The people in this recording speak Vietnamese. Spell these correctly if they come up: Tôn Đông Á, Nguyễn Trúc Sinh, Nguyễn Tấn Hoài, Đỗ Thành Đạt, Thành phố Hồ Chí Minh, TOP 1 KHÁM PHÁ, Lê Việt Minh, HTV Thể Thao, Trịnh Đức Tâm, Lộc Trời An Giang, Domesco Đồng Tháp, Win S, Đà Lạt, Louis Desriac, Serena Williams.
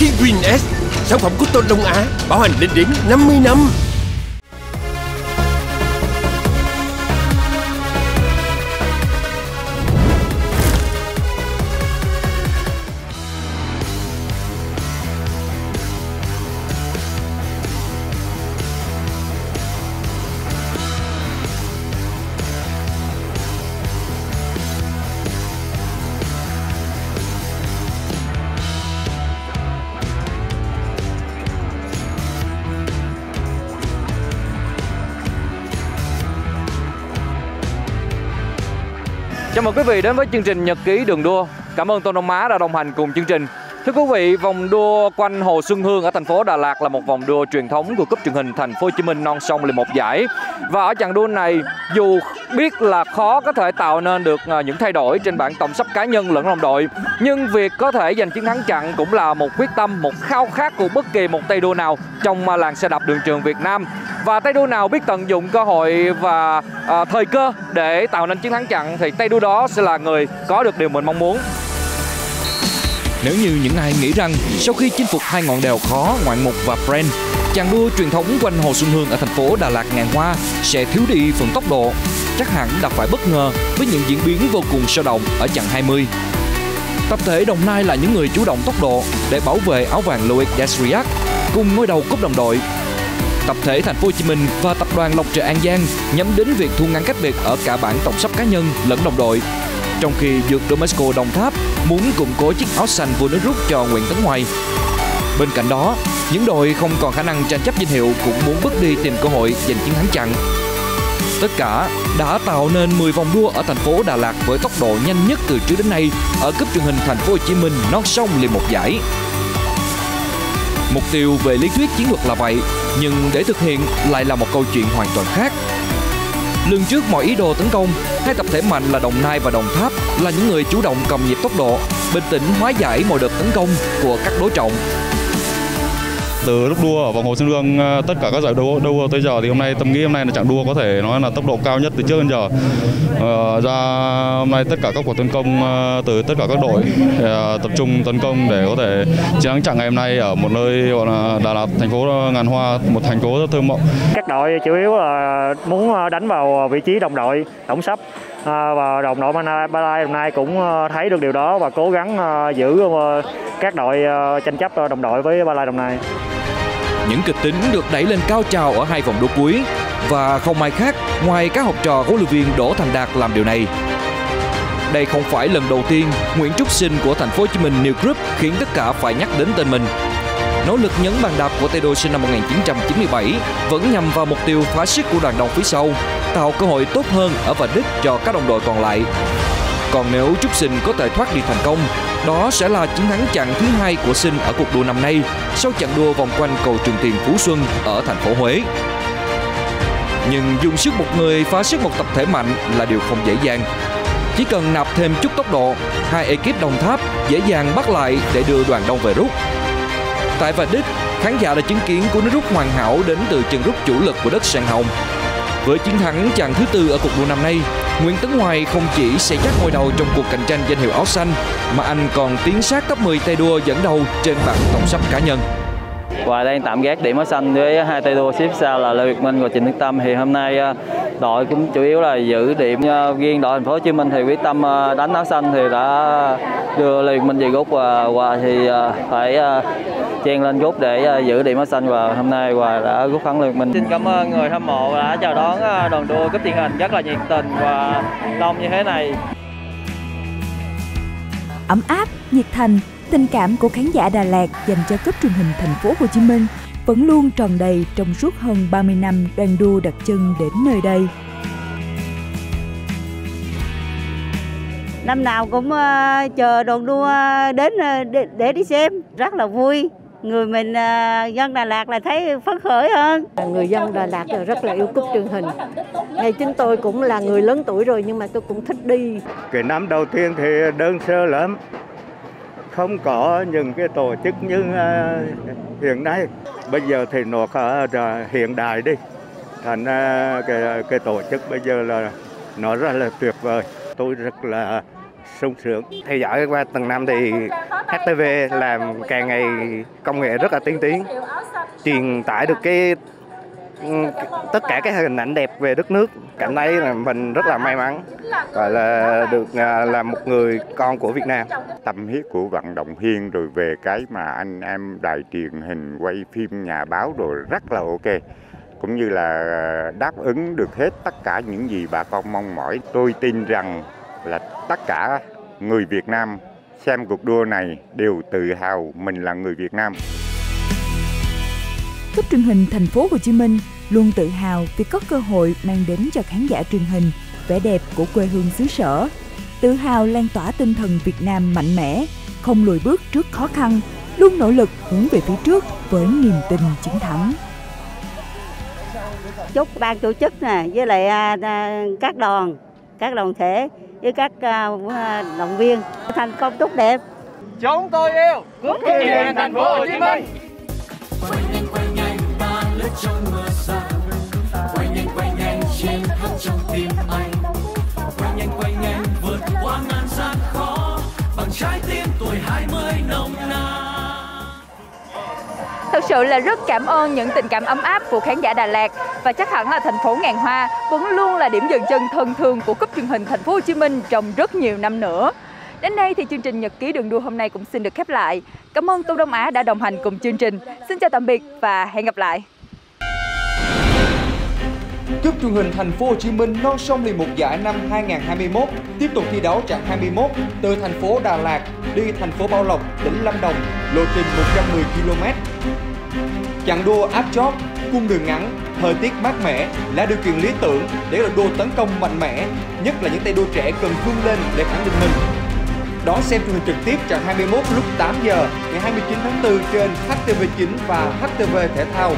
khi Win S, sản phẩm của Tôn Đông Á, bảo hành lên đến 50 năm. Chào mừng quý vị đến với chương trình Nhật ký đường đua. Cảm ơn Tôn Đông Á đã đồng hành cùng chương trình. Thưa quý vị, vòng đua quanh Hồ Xuân Hương ở thành phố Đà Lạt là một vòng đua truyền thống của cúp truyền hình Thành phố Hồ Chí Minh non sông L1 giải. Và ở chặng đua này, dù biết là khó có thể tạo nên được những thay đổi trên bảng tổng sắp cá nhân lẫn đồng đội, nhưng việc có thể giành chiến thắng chặng cũng là một quyết tâm, một khao khát của bất kỳ một tay đua nào trong làng xe đạp đường trường Việt Nam. Và tay đua nào biết tận dụng cơ hội và thời cơ để tạo nên chiến thắng chặng thì tay đua đó sẽ là người có được điều mình mong muốn. Nếu như những ai nghĩ rằng sau khi chinh phục hai ngọn đèo khó ngoạn mục và brand, chặng đua truyền thống quanh Hồ Xuân Hương ở thành phố Đà Lạt ngàn hoa sẽ thiếu đi phần tốc độ, chắc hẳn đã phải bất ngờ với những diễn biến vô cùng sôi động ở chặng 20. Tập thể Đồng Nai là những người chủ động tốc độ để bảo vệ áo vàng Louis Desriac cùng ngôi đầu cúp đồng đội. Tập thể Thành phố Hồ Chí Minh và tập đoàn Lộc Trời An Giang nhắm đến việc thu ngắn cách biệt ở cả bảng tổng sắp cá nhân lẫn đồng đội. Trong khi dược Domesco Đồng Tháp muốn củng cố chiếc áo xanh vua nước rút cho Nguyễn Tấn Hoài. Bên cạnh đó, những đội không còn khả năng tranh chấp danh hiệu cũng muốn bước đi tìm cơ hội giành chiến thắng chặng. Tất cả đã tạo nên 10 vòng đua ở thành phố Đà Lạt với tốc độ nhanh nhất từ trước đến nay ở cúp truyền hình Thành phố Hồ Chí Minh non sông L1 giải. Mục tiêu về lý thuyết chiến thuật là vậy, nhưng để thực hiện lại là một câu chuyện hoàn toàn khác. Lường trước mọi ý đồ tấn công, hai tập thể mạnh là Đồng Nai và Đồng Tháp là những người chủ động cầm nhịp tốc độ, bình tĩnh hóa giải mọi đợt tấn công của các đối trọng. Từ lúc đua ở vòng Hồ Xuân Hương, tất cả các giải đua tới giờ thì hôm nay tâm nghĩ hôm nay là chặng đua có thể nói là tốc độ cao nhất từ trước đến giờ. Ra hôm nay tất cả các cuộc tấn công từ tất cả các đội tập trung tấn công để có thể chiến thắng chặng ngày hôm nay ở một nơi gọi là Đà Lạt, thành phố ngàn hoa, một thành phố rất thơ mộng. Các đội chủ yếu là muốn đánh vào vị trí đồng đội tổng sắp. Và đồng đội Đồng Nai cũng thấy được điều đó và cố gắng giữ các đội tranh chấp đồng đội với Ba Lai Đồng Nai. Những kịch tính được đẩy lên cao trào ở hai vòng đua cuối và không ai khác ngoài các học trò huấn luyện viên Đỗ Thành Đạt làm điều này. Đây không phải lần đầu tiên Nguyễn Trúc Sinh của Thành phố Hồ Chí Minh New Group khiến tất cả phải nhắc đến tên mình. Nỗ lực nhấn bàn đạp của tay đua sinh năm 1997 vẫn nhằm vào mục tiêu phá sức của đoàn đồng phía sau, tạo cơ hội tốt hơn ở vạch đích cho các đồng đội còn lại. Còn nếu Trúc Sinh có thể thoát đi thành công, đó sẽ là chiến thắng chặng thứ hai của Sinh ở cuộc đua năm nay sau chặng đua vòng quanh cầu Trường Tiền Phú Xuân ở thành phố Huế. Nhưng dùng sức một người phá sức một tập thể mạnh là điều không dễ dàng. Chỉ cần nạp thêm chút tốc độ, hai ekip Đồng Tháp dễ dàng bắt lại để đưa đoàn đông về rút. Tại vạch đích, khán giả đã chứng kiến cú nước rút hoàn hảo đến từ chân rút chủ lực của đất sàn hồng. Với chiến thắng chặng thứ tư ở cuộc đua năm nay, Nguyễn Tấn Hoài không chỉ sẽ chắc ngôi đầu trong cuộc cạnh tranh danh hiệu áo xanh, mà anh còn tiến sát top 10 tay đua dẫn đầu trên bảng tổng sắp cá nhân. Hoài đang tạm gác điểm áo xanh với hai tay đua xếp sau là Lê Việt Minh và Trịnh Đức Tâm. Thì hôm nay đội cũng chủ yếu là giữ điểm, riêng đội Thành phố Hồ Chí Minh thì quyết tâm đánh áo xanh thì đã đưa Lê Việt Minh về gút và Hoài thì phải chen lên gút để giữ điểm áo xanh và hôm nay Hoài đã gút thắng Lê Việt Minh. Xin cảm ơn người hâm mộ đã chào đón đoàn đua cúp truyền hình rất là nhiệt tình và đông như thế này. Ấm áp, nhiệt thành, tình cảm của khán giả Đà Lạt dành cho cúp truyền hình Thành phố Hồ Chí Minh vẫn luôn tròn đầy trong suốt hơn 30 năm đoàn đua đặt chân đến nơi đây. Năm nào cũng chờ đoàn đua đến để đi xem, rất là vui. Người mình dân Đà Lạt là thấy phấn khởi hơn. Người dân Đà Lạt là rất là yêu cúp truyền hình. Ngày chính tôi cũng là người lớn tuổi rồi nhưng mà tôi cũng thích đi. Cái năm đầu tiên thì đơn sơ lắm, không có những cái tổ chức như hiện nay. Bây giờ thì nó hiện đại đi, thành cái tổ chức bây giờ là nó rất là tuyệt vời. Tôi rất là sung sướng. Theo dõi qua từng năm thì HTV làm càng ngày công nghệ rất là tiên tiến, truyền tải được cái tất cả các hình ảnh đẹp về đất nước. Cảm thấy là mình rất là may mắn gọi là được là một người con của Việt Nam. Tâm huyết của vận động viên rồi về cái mà anh em đài truyền hình, quay phim, nhà báo rồi rất là ok, cũng như là đáp ứng được hết tất cả những gì bà con mong mỏi. Tôi tin rằng là tất cả người Việt Nam xem cuộc đua này đều tự hào mình là người Việt Nam. Cấp truyền hình Thành phố Hồ Chí Minh luôn tự hào vì có cơ hội mang đến cho khán giả truyền hình vẻ đẹp của quê hương xứ sở, tự hào lan tỏa tinh thần Việt Nam mạnh mẽ, không lùi bước trước khó khăn, luôn nỗ lực hướng về phía trước với niềm tin chiến thắng. Chúc ban tổ chức nè, với lại các đoàn thể với các động viên thành công tốt đẹp. Chúng tôi yêu quốc kỳ Thành phố Hồ Chí Minh. Quay nhanh ta lướt trong mưa xa. Quay nhanh chiến thắng trong tim anh. Quay nhanh vượt qua ngàn gian khó bằng trái tim tuổi 20 nồng nàn. Thật sự là rất cảm ơn những tình cảm ấm áp của khán giả Đà Lạt, và chắc hẳn là thành phố ngàn hoa vẫn luôn là điểm dừng chân thân thương của cúp truyền hình Thành phố Hồ Chí Minh trong rất nhiều năm nữa. Đến đây thì chương trình Nhật ký đường đua hôm nay cũng xin được khép lại. Cảm ơn Tôn Đông Á đã đồng hành cùng chương trình. Xin chào tạm biệt và hẹn gặp lại. Cúp truyền hình Thành phố Hồ Chí Minh non sông liền một giải năm 2021 tiếp tục thi đấu trạng 21 từ thành phố Đà Lạt đi thành phố Bảo Lộc, tỉnh Lâm Đồng, lộ trình 110 km. Chặng đua áp chót, cung đường ngắn, thời tiết mát mẻ là điều kiện lý tưởng để đội đua tấn công mạnh mẽ, nhất là những tay đua trẻ cần vươn lên để khẳng định mình. Đón xem truyền hình trực tiếp trạng 21 lúc 8 giờ ngày 29 tháng 4 trên HTV9 và HTV Thể Thao.